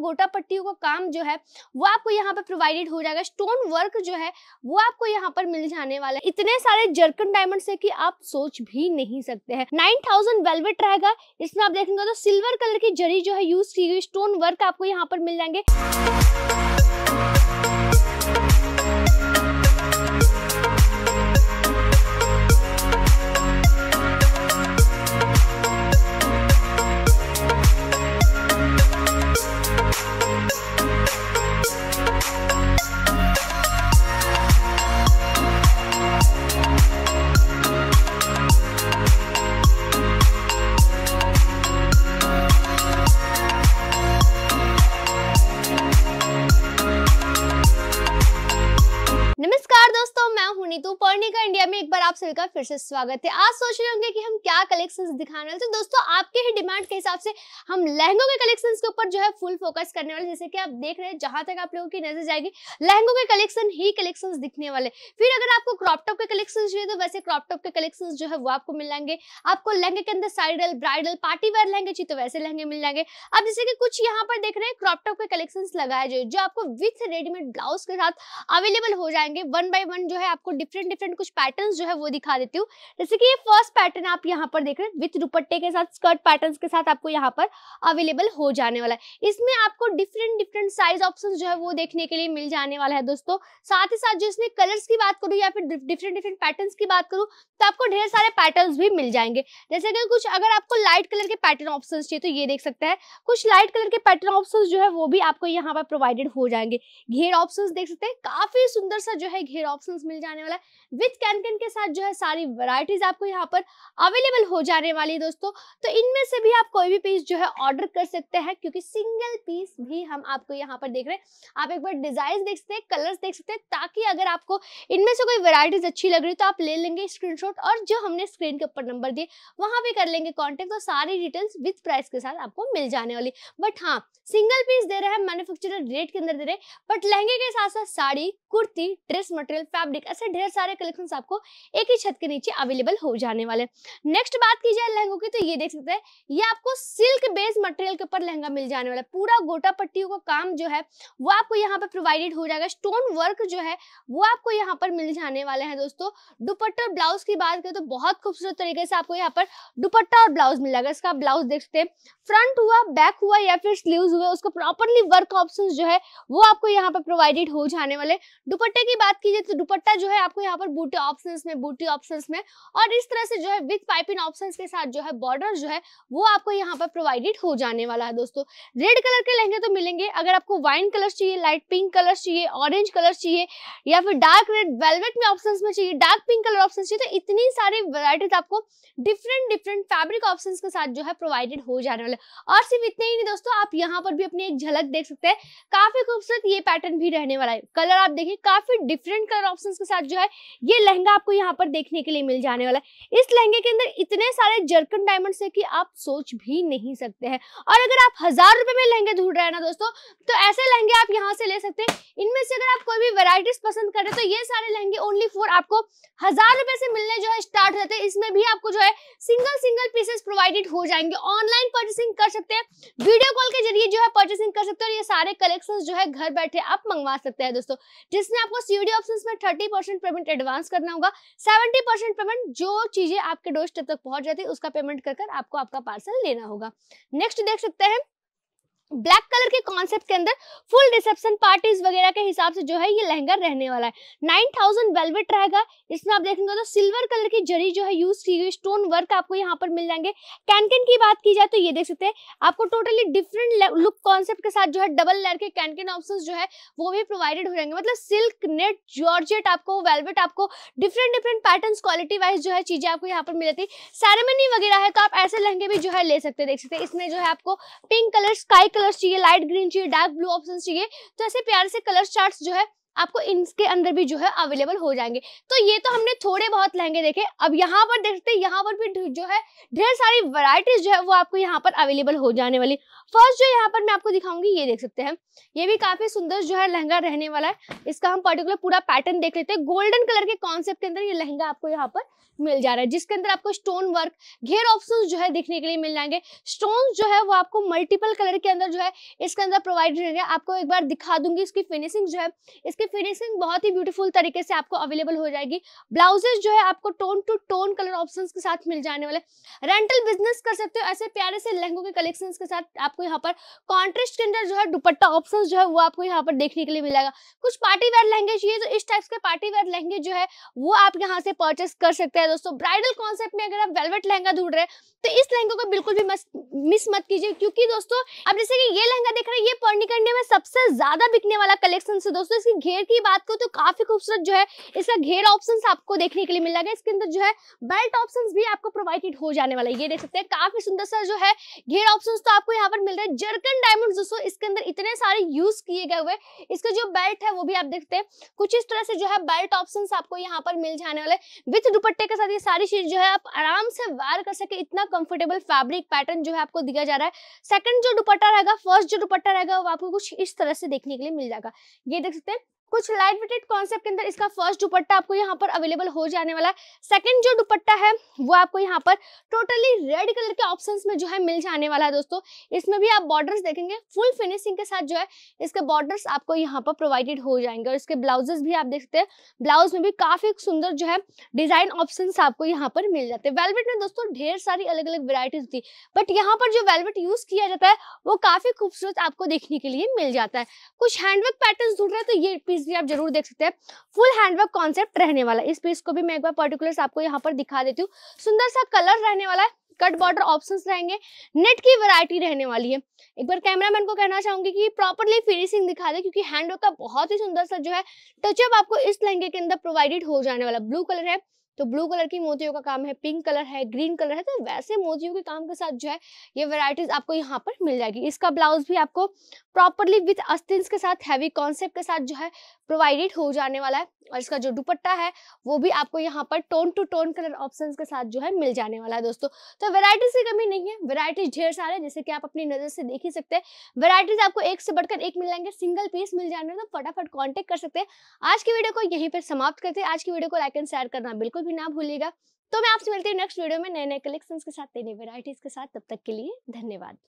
गोटा पट्टियों का काम जो है वो आपको यहाँ पे प्रोवाइडेड हो जाएगा। स्टोन वर्क जो है वो आपको यहाँ पर मिल जाने वाला है। इतने सारे जर्कन डायमंड्स है कि आप सोच भी नहीं सकते हैं। 9000 वेलवेट रहेगा, इसमें आप देखेंगे तो सिल्वर कलर की जरी जो है यूज की गई, स्टोन वर्क आपको यहाँ पर मिल जाएंगे। का इंडिया में एक बार आप सभी का फिर से स्वागत है। आज सोच रहे होंगे कि हम क्या कलेक्शंस दिखाने वाले हैं, तो दोस्तों आपके ही डिमांड के हिसाब से हम लहंगों के कलेक्शंस के ऊपर जो है फुल फोकस करने वाले। जैसे कि आप देख रहे हैं, जहां तक आप लोगों की नजर जाएगी लहंगों के कलेक्शन ही कलेक्शंस दिखने वाले। फिर अगर आपको क्रॉप टॉप के कलेक्शंस चाहिए तो वैसे क्रॉप टॉप के कलेक्शंस जो है वो आपको मिल जाएंगे। आपको लहंगे के अंदर साइडल, ब्राइडल, पार्टी वेयर लहंगे चाहिए तो वैसे लहंगे मिल जाएंगे। अब जैसे कि कुछ यहाँ पर देख रहे हैं क्रॉप टॉप के कलेक्शंस लगाए जाए जो आपको विथ रेडीमेड ब्लाउज के साथ अवेलेबल हो जाएंगे। वन बाय वन जो है आपको डिफरेंट डिफरेंट कुछ पैटर्न्स जो है वो दिखा देती हूँ। जैसे कि ये फर्स्ट पैटर्न आप यहाँ पर देख रहे हैं विथ दुपट्टे के साथ, स्कर्ट पैटर्न्स के साथ आपको यहाँ पर अवेलेबल हो जाने वाला है। इसमें आपको डिफरेंट डिफरेंट साइज ऑप्शंस जो है वो देखने के लिए मिल जाने वाला है दोस्तों। साथ ही साथ जो इसमें कलर्स की बात करूँ या फिर डिफरेंट डिफरेंट पैटर्न्स की बात करूँ तो आपको ढेर सारे पैटर्न्स भी मिल जाएंगे। जैसे कि कुछ अगर आपको लाइट कलर के पैटर्न ऑप्शन चाहिए तो ये देख सकते हैं, कुछ लाइट कलर के पैटर्न ऑप्शन जो है वो भी आपको यहाँ पर प्रोवाइडेड हो जाएंगे। घेर ऑप्शन देख सकते हैं, काफी सुंदर सा जो है घेर ऑप्शन मिल जाने वाला है। विथ कैनकन के साथ जो है सारी वैरायटीज आपको यहाँ पर अवेलेबल हो जाने वाली है दोस्तों। तो इनमें से भी आप कोई भी पीस जो है ऑर्डर कर सकते हैं, क्योंकि सिंगल पीस भी हम आपको यहाँ पर देख रहे हैं। आप एक बार डिजाइन देख सकते हैं, कलर्स देख सकते हैं, ताकि अगर आपको इनमें से कोई वैरायटीज अच्छी लग रही तो आप ले लेंगे स्क्रीनशॉट, और जो हमने स्क्रीन के ऊपर नंबर दिए वहां पे कर लेंगे कॉन्टेक्ट। और सारी डिटेल्स विथ प्राइस के साथ आपको मिल जाने वाली। बट हाँ, सिंगल पीस दे रहे हैं, मैन्युफैक्चरर रेट के अंदर दे रहे हैं, बट लहंगे के साथ साथ sari, kurti, dress material, fabric, ऐसे ढेर सारे कलेक्शंस आपको एक ही छत के नीचे अवेलेबल हो जाने वाले। नेक्स्ट बात की जाए लहंगों की तो ये देख सकते हैं, ये आपको सिल्क बेस्ड मटेरियल के ऊपर लहंगा मिल जाने वाला है। पूरा गोटा पट्टियों का काम जो है वो आपको यहाँ पर प्रोवाइडेड हो जाएगा। स्टोन वर्क जो है वो आपको यहाँ पर मिल जाने वाले हैं दोस्तों। दुपट्टा ब्लाउज की बात करें तो बहुत खूबसूरत तरीके से आपको यहाँ पर दुपट्टा और ब्लाउज मिल जाएगा। इसका ब्लाउज देख सकते हैं, फ्रंट हुआ, बैक हुआ या फिर स्लीव्स हुए, उसको प्रॉपरली वर्क ऑप्शंस जो है वो आपको यहाँ पर प्रोवाइडेड हो जाने वाले। दुपट्टे की बात की जाए तो दुपट्टा जो है आपको यहाँ पर बूटी ऑप्शंस में, बूटी ऑप्शंस में और इस तरह से जो है विद पाइपिंग ऑप्शंस के साथ जो है बॉर्डर जो है वो आपको यहाँ पर प्रोवाइडेड हो जाने वाला है दोस्तों। रेड कलर के लहंगे तो मिलेंगे। अगर आपको वाइन कलर चाहिए, लाइट पिंक कलर चाहिए, ऑरेंज कलर चाहिए या फिर डार्क रेड वेलवेट में ऑप्शंस में चाहिए, डार्क पिंक कलर ऑप्शन चाहिए, तो इतनी सारी वैरायटीज आपको डिफरेंट डिफरेंट फैब्रिक ऑप्शंस के साथ जो है प्रोवाइडेड हो जाने वाला। और सिर्फ इतने ही नहीं दोस्तों, आप यहाँ पर भी अपनी एक झलक देख सकते हैं, काफी खूबसूरत ये पैटर्न भी रहने वाला है। कलर आप देखिए, काफी डिफरेंट कलर ऑप्शंस के साथ जो है ये लहंगा आपको यहाँ पर देखने के लिए मिल जाने वाला है। इस लहंगे के अंदर इतने सारे जर्कन डायमंड्स हैं कि आप सोच भी नहीं सकते हैं। और अगर आप 1000 रुपए में लहंगे ढूंढ रहे हैं ना दोस्तों, तो ऐसे लहंगे आप यहाँ से ले सकते हैं। इनमें से अगर आप कोई भी वैरायटीज पसंद कर रहे हैं तो ये सारे लहंगे ओनली फॉर आपको 1000 रुपए से मिलने जो है स्टार्ट रहते हैं। इसमें भी आपको जो है सिंगल पीसेस प्रोवाइडेड हो जाएंगे। ऑनलाइन परचेसिंग कर सकते हैं, वीडियो कॉल के जरिए जो है परचेसिंग कर सकते हैं, और ये सारे कलेक्शंस जो है घर बैठे आप मंगवा सकते हैं दोस्तों। जिसमें आपको सीओडी ऑप्शंस में 30% पेमेंट एडवांस करना होगा, 70% पेमेंट जो चीजें आपके डोरस्टेप तक पहुंच जाती है उसका पेमेंट कर कर आपको आपका पार्सल लेना होगा। नेक्स्ट देख सकते हैं ब्लैक कलर के कॉन्सेप्ट के अंदर फुल रिसेप्शन पार्टीज वगैरह के हिसाब से जो है ये लहंगा रहने वाला है। 9000 वेलवेट रहेगा, इसमें आप देखेंगे तो सिल्वर कलर की जरी जो है यूज की गई, स्टोन वर्क आपको यहाँ पर मिल जाएंगे। कैनकन की बात की जाए तो ये देख सकते हैं, आपको टोटली डिफरेंट लुक कॉन्सेप्ट के साथ जो है डबल लेयर के कैनकन ऑप्शंस जो है वो भी प्रोवाइडेड हो जाएंगे। मतलब सिल्क, नेट, जॉर्जेट, आपको वेलवेट, आपको different different patterns quality wise जो है चीजें आपको यहाँ पर मिल जाती है। सेरेमनी वगैरह है तो आप ऐसे लहंगे भी जो है ले सकते हैं। देख सकते हैं इसमें जो है आपको पिंक कलर, स्काई कलर्स चाहिए, लाइट ग्रीन चाहिए, डार्क ब्लू ऑप्शन चाहिए, तो ऐसे प्यारे से कलर चार्ट्स जो है आपको इसके अंदर भी जो है अवेलेबल हो जाएंगे। तो ये तो हमने थोड़े बहुत लहंगे देखे। अब यहाँ पर देखते हैं, यहाँ पर भी जो है ढेर सारी वैरायटीज जो है वो आपको यहाँ पर अवेलेबल हो जाने वाली। फर्स्ट जो यहाँ पर मैं आपको दिखाऊंगी ये देख सकते हैं, ये भी काफी सुंदर जो है लहंगा रहने वाला है। इसका हम पर्टिकुलर पूरा पैटर्न देख लेते हैं। गोल्डन कलर के कॉन्सेप्ट के अंदर ये लहंगा आपको यहाँ पर मिल जा रहा है, जिसके अंदर आपको स्टोन वर्क, घेर ऑप्शंस जो है देखने के लिए मिल जाएंगे। स्टोन जो है वो आपको मल्टीपल कलर के अंदर जो है इसके अंदर प्रोवाइड रहेंगे। आपको एक बार दिखा दूंगी इसकी फिनिशिंग जो है, इसकी फिनिशिंग बहुत ही ब्यूटीफुल तरीके से आपको अवेलेबल हो जाएगी। ब्लाउजेज जो है आपको tone to tone colour options के साथ मिल जाने वाले। रेंटल बिजनेस कर सकते हो ऐसे प्यारे से लहंगों के कलेक्शन के साथ। आपको यहाँ पर कॉन्ट्रास्ट के अंदर जो है दुपट्टा ऑप्शन जो है वो आपको यहाँ पर देखने के लिए मिलेगा। कुछ पार्टी वेयर लहंगे चाहिए तो इस टाइप के पार्टी वेयर लहंगे जो है वो आप यहाँ से परचेस कर सकते हैं। दोस्तों ब्राइडल कॉन्सेप्ट में अगर आप वेलवेट लहंगा ढूंढ रहे हैं तो इस लहंगे को बिल्कुल भी मिस मत कीजिए, क्योंकि दोस्तों आप जैसे कि ये लहंगा देख रहे हैं, ये पर्नी करने में सबसे ज्यादा बिकने वाला कलेक्शन है। दोस्तों इसकी घेर की बात करूं तो काफी खूबसूरत जो है इसका घेर ऑप्शन आपको देखने के लिए मिल जाएगा। इसके अंदर जो है बेल्ट ऑप्शन भी आपको प्रोवाइडेड हो जाने वाला है। ये देख सकते हैं काफी सुंदर सा जो है घेर ऑप्शन तो आपको यहाँ पर मिल रहा है। जर्कन डायमंड्स दोस्तों इसके अंदर इतने सारे यूज किए गए हुए। इसका जो बेल्ट है वो भी आप देखते हैं, कुछ इस तरह से जो है बेल्ट ऑप्शंस आपको यहाँ पर मिल जाने वाले। विद दुपट्टे के साथ ये सारी चीज जो है आप आराम से वेयर कर सके, इतना कंफर्टेबल फैब्रिक पैटर्न जो है आपको दिया जा रहा है। सेकंड जो दुपट्टा रहेगा, फर्स्ट जो दुपट्टा रहेगा वो आपको कुछ इस तरह से देखने के लिए मिल जाएगा। ये देख सकते हैं कुछ लाइट वेटेड कॉन्सेप्ट के अंदर इसका फर्स्ट दुपट्टा आपको यहाँ पर अवेलेबल हो जाने वाला है। सेकंड जो दुपट्टा है वो आपको यहाँ पर टोटली रेड कलर के ऑप्शंस में जो है मिल जाने वाला है। दोस्तों इसमें भी आप बॉर्डर्स देखेंगे, फुल फिनिशिंग के साथ जो है इसके बॉर्डर्स आपको यहाँ पर प्रोवाइडेड हो जाएंगे। और इसके ब्लाउजेस भी आप देख सकते हैं, ब्लाउज में भी काफी सुंदर जो है डिजाइन ऑप्शन आपको यहाँ पर मिल जाते हैं। वेलवेट में दोस्तों ढेर सारी अलग अलग वेराइटीज होती है, बट यहाँ पर जो वेलवेट यूज किया जाता है वो काफी खूबसूरत आपको देखने के लिए मिल जाता है। कुछ हैंडवर्क पैटर्न ढूंढ रहे हैं तो ये भी आप जरूर देख सकते हैं, फुल हैंडवर्क कॉन्सेप्ट रहने वाला। इस पीस को भी मैं एक बार पर्टिकुलर्स आपको यहाँ पर दिखा देती हूँ। सुंदर सा कलर रहने वाला है, कट बॉर्डर ऑप्शंस रहेंगे, नेट की वैरायटी रहने वाली है। एक बार कैमरामैन को कहना चाहूंगी कि प्रॉपर्ली फिनिशिंग दिखा दे, क्योंकि हैंडवर्क का बहुत ही सुंदर सा जो है टचअप आपको इस लहंगे के अंदर प्रोवाइडेड हो जाने वाला। ब्लू कलर है तो ब्लू कलर की मोतियों का काम है, पिंक कलर है, ग्रीन कलर है, तो वैसे मोतियों के काम के साथ जो है ये वैरायटीज आपको यहाँ पर मिल जाएगी। इसका ब्लाउज भी आपको प्रॉपर्ली विद अस्तिंस के साथ, हैवी कॉन्सेप्ट के साथ जो है प्रोवाइडेड हो जाने वाला है। और इसका जो दुपट्टा है वो भी आपको यहाँ पर tone to tone colour options के साथ जो है मिल जाने वाला है। दोस्तों तो वैरायटी से कमी नहीं है, वैरायटीज ढेर सारे, जैसे कि आप अपनी नजर से देख ही सकते हैं। वैरायटीज आपको एक से बढ़कर एक मिल जाएंगे, सिंगल पीस मिल जाने वाले, तो फटाफट कॉन्टेक्ट कर सकते हैं। आज की वीडियो को यहीं पर समाप्त करते हैं। आज की वीडियो को लाइक एंड शेयर करना बिल्कुल भी ना भूलिएगा। तो मैं आपसे मिलती हूँ नेक्स्ट वीडियो में नए नए कलेक्शंस के साथ, नई वैरायटीज के साथ। तब तक के लिए धन्यवाद।